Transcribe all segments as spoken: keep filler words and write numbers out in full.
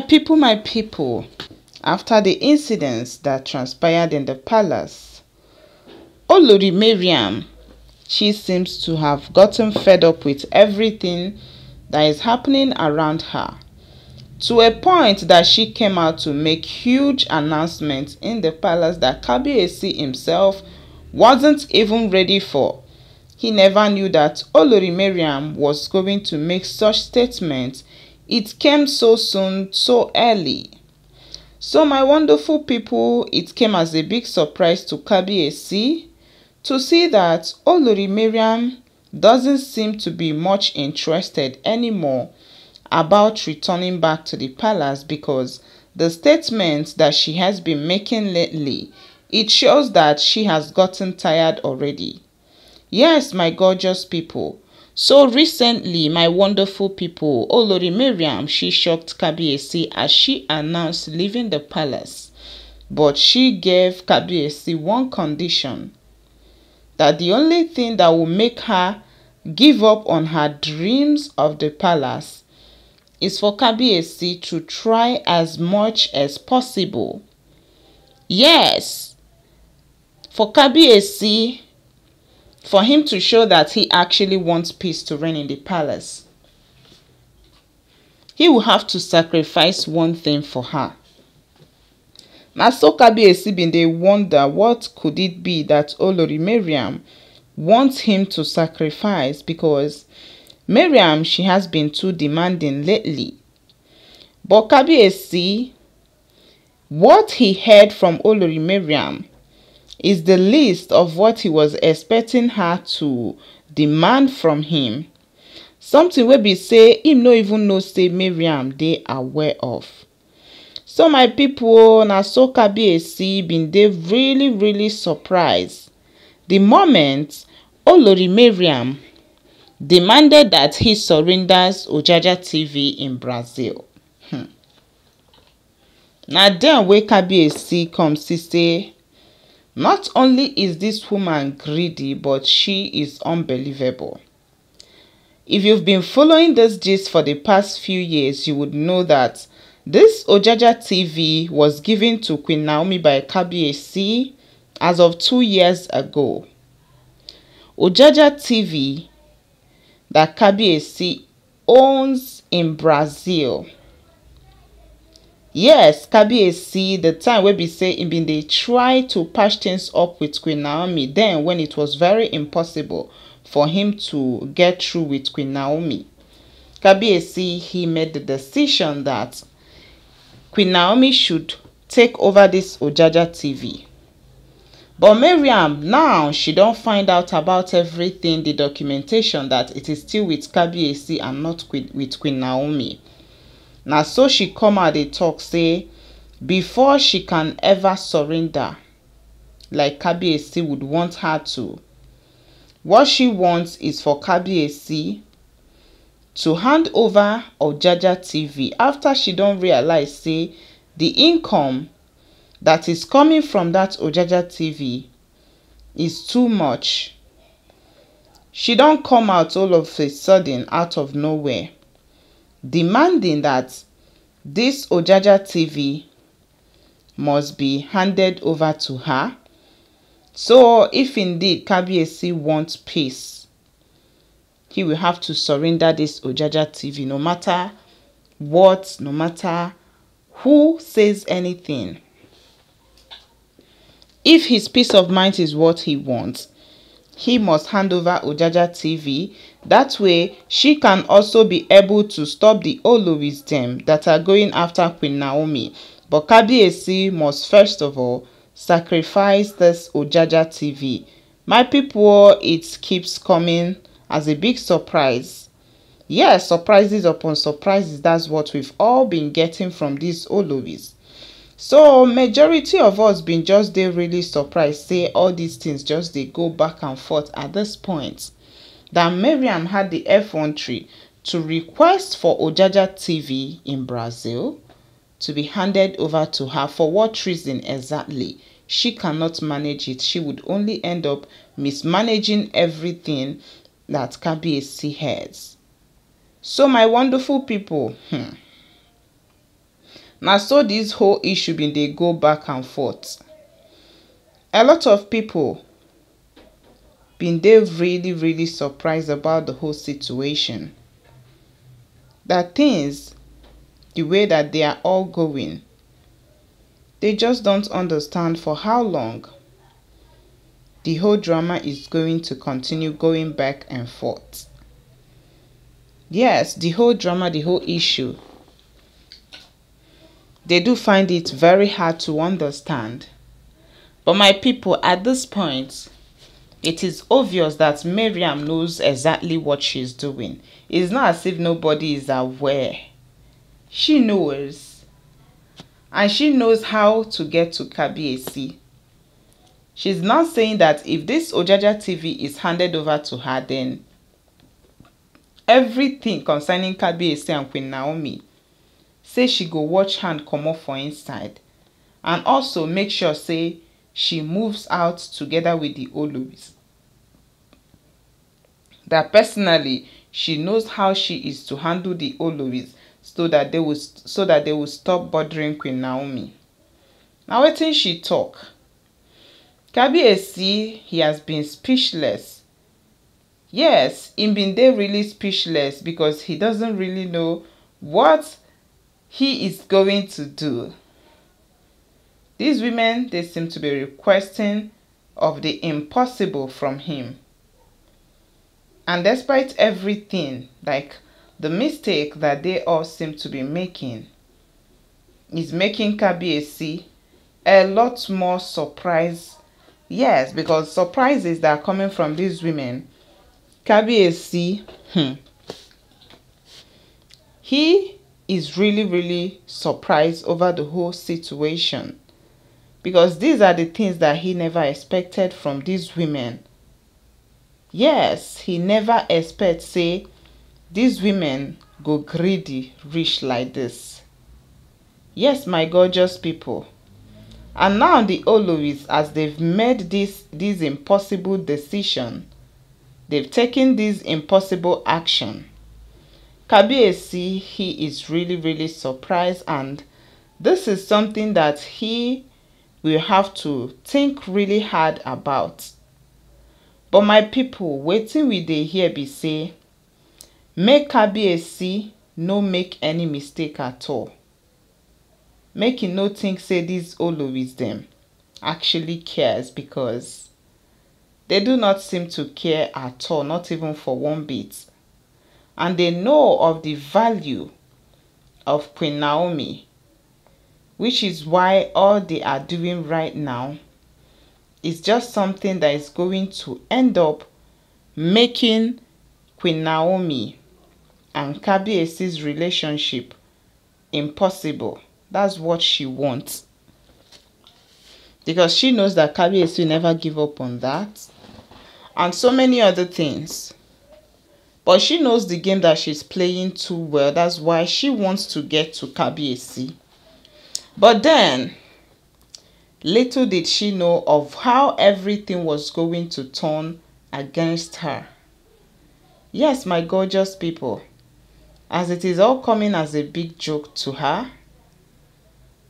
My people, my people, after the incidents that transpired in the palace, Olori Mariam, she seems to have gotten fed up with everything that is happening around her, to a point that she came out to make huge announcements in the palace that Kabiyesi himself wasn't even ready for. He never knew that Olori Mariam was going to make such statements. It came so soon, so early. So my wonderful people, it came as a big surprise to Kabiyesi to see that Olori Mariam doesn't seem to be much interested anymore about returning back to the palace, because the statements that she has been making lately, it shows that she has gotten tired already. Yes, my gorgeous people. So recently, my wonderful people, Olori Mariam, she shocked Kabiyesi as she announced leaving the palace. But she gave Kabiyesi one condition, that the only thing that will make her give up on her dreams of the palace is for Kabiyesi to try as much as possible. Yes, for Kabiyesi, for him to show that he actually wants peace to reign in the palace, he will have to sacrifice one thing for her. Maso Kabiyesi bin dey wonder, what could it be that Olori Mariam wants him to sacrifice, because Mariam, she has been too demanding lately. But Kabiyesi, what he heard from Olori Mariam is the least of what he was expecting her to demand from him. Something will be say him no even know say Mariam they are aware of. So my people, na so Kabiyesi bin dey really really surprised the moment Olori Mariam demanded that he surrenders Ojaja T V in Brazil. Hmm. Na then wey Kabiyesi come see say, not only is this woman greedy, but she is unbelievable. If you've been following this gist for the past few years, you would know that this Ojaja T V was given to Queen Naomi by Kabiyesi as of two years ago. Ojaja T V that Kabiyesi owns in Brazil. Yes, Kabiyesi, the time wey be say e bin dey try to patch things up with Queen Naomi, then when it was very impossible for him to get through with Queen Naomi, Kabiyesi, he made the decision that Queen Naomi should take over this Ojaja T V. But Mariam, now she don't find out about everything, the documentation that it is still with Kabiyesi and not with Queen Naomi. Now, so she come out dey talk say before she can ever surrender, like Kabiyesi would want her to, what she wants is for Kabiyesi to hand over Ojaja T V after she don't realize say the income that is coming from that Ojaja T V is too much. She don't come out all of a sudden out of nowhere demanding that this Ojaja T V must be handed over to her. So if indeed Kabiyesi wants peace, he will have to surrender this Ojaja T V, no matter what, no matter who says anything. If his peace of mind is what he wants, he must hand over Ojaja T V. That way, she can also be able to stop the Oluwis them that are going after Queen Naomi. But Kabiyesi must first of all sacrifice this Ojaja T V. My people, it keeps coming as a big surprise. Yes, surprises upon surprises. That's what we've all been getting from these Oluwis. So majority of us been just dey really surprised say all these things just they go back and forth at this point, that Mariam had the effrontery to request for Ojaja T V in Brazil to be handed over to her. For what reason exactly? She cannot manage it. She would only end up mismanaging everything that Kabiyesi has. So my wonderful people, hmm. Now, so this whole issue been they go back and forth. A lot of people been they really, really surprised about the whole situation. That things, the way that they are all going, they just don't understand for how long the whole drama is going to continue going back and forth. Yes, the whole drama, the whole issue, they do find it very hard to understand. But my people, at this point, it is obvious that Mariam knows exactly what she's doing. It's not as if nobody is aware. She knows. And she knows how to get to Kabiyesi. She's now saying that if this Ojaja T V is handed over to her, then everything concerning Kabiyesi and Queen Naomi, say she go watch hand come up for inside. And also make sure, say, she moves out together with the Oluwis. That personally, she knows how she is to handle the Oluwis so that they will, so that they will stop bothering Queen Naomi. Now, wetin she talk? Kabiyesi, he has been speechless. Yes, he been there really speechless because he doesn't really know what he is going to do. These women, they seem to be requesting of the impossible from him. And despite everything, like the mistake that they all seem to be making, is making Kabiyesi a lot more surprised. Yes, because surprises that are coming from these women, Kabiyesi, hmm, he is really, really surprised over the whole situation. Because these are the things that he never expected from these women. Yes, he never expected, say, these women go greedy, rich like this. Yes, my gorgeous people. And now the Oluwis, as they've made this, this impossible decision, they've taken this impossible action, Kabiyesi, he is really, really surprised. And this is something that he will have to think really hard about. But my people, wetin we dey hear be say, make Kabiyesi no make any mistake at all. Make him no think say these Oluwis them actually cares, because they do not seem to care at all, not even for one bit. And they know of the value of Queen Naomi, which is why all they are doing right now is just something that is going to end up making Queen Naomi and Kabiyesi's relationship impossible. That's what she wants. Because she knows that Kabiyesi will never give up on that. And so many other things. But she knows the game that she's playing too well. That's why she wants to get to Kabiyesi. But then, little did she know of how everything was going to turn against her. Yes, my gorgeous people, as it is all coming as a big joke to her,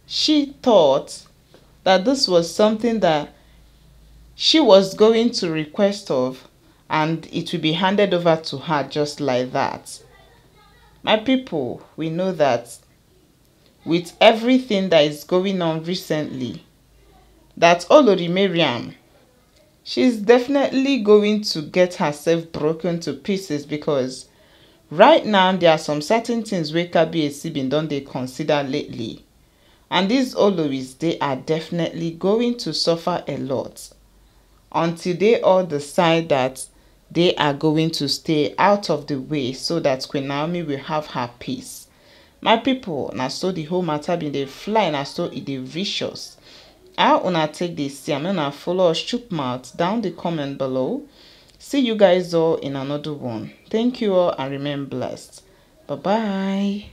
she thought that this was something that she was going to request of, and it will be handed over to her just like that. My people, we know that with everything that is going on recently, that Olori Mariam, she's definitely going to get herself broken to pieces, because right now there are some certain things where Kabiyesi been done they consider lately. And these Oluwis, they are definitely going to suffer a lot until they all decide that they are going to stay out of the way so that Queen Naomi will have her peace. My people, na so the whole matter been dey fly, na so it dey vicious. How una take this? See, I'm gonna follow us chook mouth down the comment below. See you guys all in another one. Thank you all and remain blessed. Bye bye.